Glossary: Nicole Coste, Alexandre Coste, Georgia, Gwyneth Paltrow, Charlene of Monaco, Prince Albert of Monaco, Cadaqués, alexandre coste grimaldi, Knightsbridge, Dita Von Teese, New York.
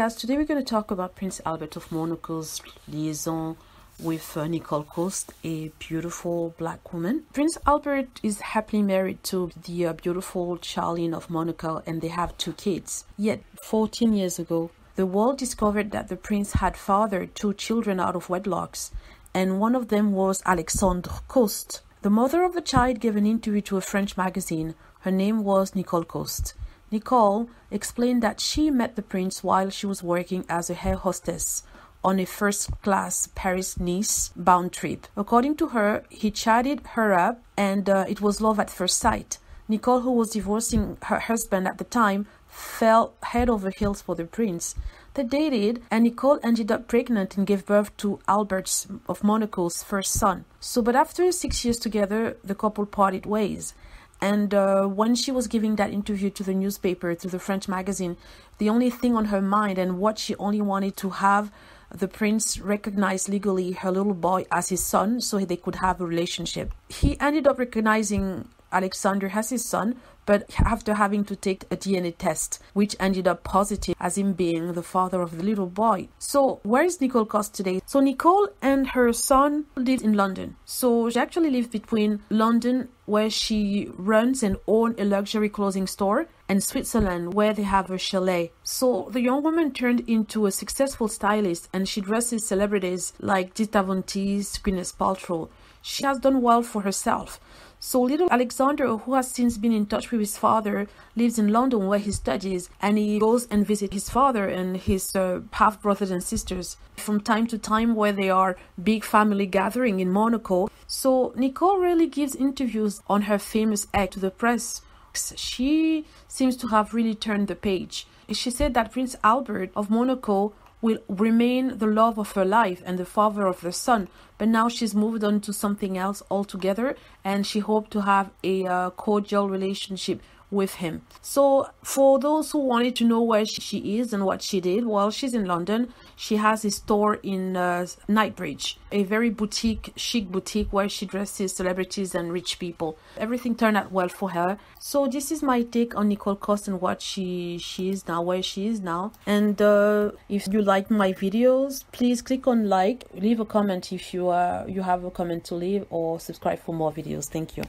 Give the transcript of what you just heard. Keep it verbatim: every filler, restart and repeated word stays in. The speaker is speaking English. Guys, today we're going to talk about Prince Albert of Monaco's liaison with uh, Nicole Coste, a beautiful black woman. Prince Albert is happily married to the uh, beautiful Charlene of Monaco, and they have two kids. Yet, fourteen years ago, the world discovered that the prince had fathered two children out of wedlocks, and one of them was Alexandre Coste. The mother of the child gave an interview to a French magazine. Her name was Nicole Coste. Nicole explained that she met the prince while she was working as a air hostess on a first-class Paris-Nice bound trip. According to her, he chatted her up and uh, it was love at first sight. Nicole, who was divorcing her husband at the time, fell head over heels for the prince. They dated, and Nicole ended up pregnant and gave birth to Albert of Monaco's first son. So, but after six years together, the couple parted ways. And uh, when she was giving that interview to the newspaper, to the French magazine, the only thing on her mind and what she only wanted to have the prince recognized legally her little boy as his son so they could have a relationship. He ended up recognizing Alexander as his son, but after having to take a D N A test, which ended up positive as him being the father of the little boy. So where is Nicole Coste today? So Nicole and her son live in London. So she actually lives between London, where she runs and owns a luxury clothing store, and Switzerland, where they have a chalet. So the young woman turned into a successful stylist, and she dresses celebrities like Dita Von Teese, Gwyneth Paltrow. She has done well for herself. So little Alexander, who has since been in touch with his father, lives in London where he studies, and he goes and visits his father and his uh, half-brothers and sisters from time to time where they are big family gathering in Monaco. So Nicole really gives interviews on her famous act to the press. She seems to have really turned the page. She said that Prince Albert of Monaco will remain the love of her life and the father of her son, but now she's moved on to something else altogether, and she hoped to have a uh, cordial relationship with him. So for those who wanted to know where she is and what she did, well, she's in London. She has a store in uh, Knightsbridge, a very boutique, chic boutique where she dresses celebrities and rich people. Everything turned out well for her. So this is my take on Nicole Coste and what she, she is now, where she is now. And uh, if you like my videos, please click on like, leave a comment if you, uh, you have a comment to leave, or subscribe for more videos. Thank you.